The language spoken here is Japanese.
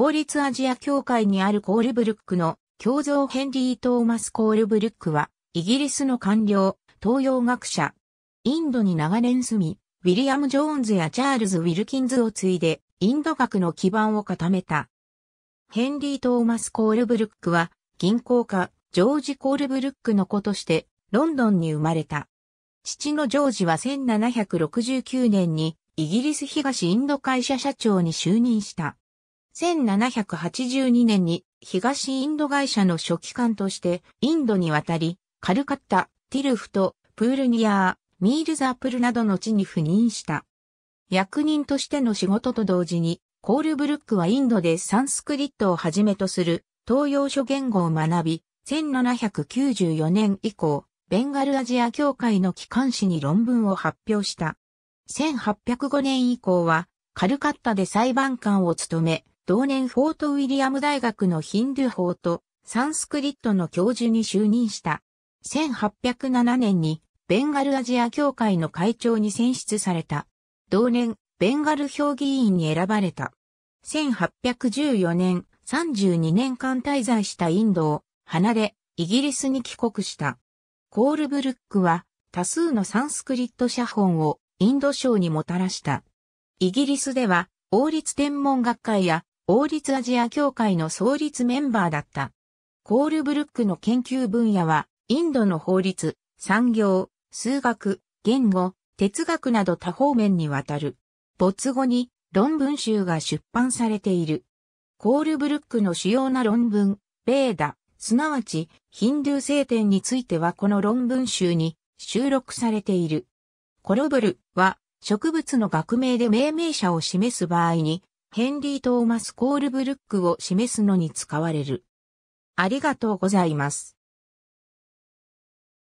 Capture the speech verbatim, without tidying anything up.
王立アジア協会にあるコールブルックの教蔵ヘンリー・トーマス・コールブルックは、イギリスの官僚、東洋学者。インドに長年住み、ウィリアム・ジョーンズやチャールズ・ウィルキンズを継いで、インド学の基盤を固めた。ヘンリー・トーマス・コールブルックは、銀行家、ジョージ・コールブルックの子として、ロンドンに生まれた。父のジョージはせんななひゃくろくじゅうきゅうねんにイギリス東インド会社社長に就任した。せんななひゃくはちじゅうにねんに東インド会社の書記官としてインドに渡り、カルカッタ、ティルフト、プールニアー、ミールザープルなどの地に赴任した。役人としての仕事と同時に、コールブルックはインドでサンスクリットをはじめとする東洋諸言語を学び、せんななひゃくきゅうじゅうよねん以降、ベンガルアジア協会の機関紙に論文を発表した。せんはっぴゃくごねん以降は、カルカッタで裁判官を務め、同年フォートウィリアム大学のヒンドゥー法とサンスクリットの教授に就任した。せんはっぴゃくななねんに、ベンガルアジア協会の会長に選出された。同年、ベンガル評議員に選ばれた。せんはっぴゃくじゅうよねん、さんじゅうにねんかん滞在したインドを離れ、イギリスに帰国した。コールブルックは多数のサンスクリット写本をインド省にもたらした。イギリスでは王立天文学会や王立アジア協会の創立メンバーだった。コールブルックの研究分野はインドの法律、産業、数学、言語、哲学など多方面にわたる。没後に論文集が出版されている。コールブルックの主要な論文、ベーダ、すなわち、ヒンドゥー聖典についてはこの論文集に収録されている。コロブルは植物の学名で命名者を示す場合に、ヘンリー・トーマス・コールブルックを示すのに使われる。ありがとうございます。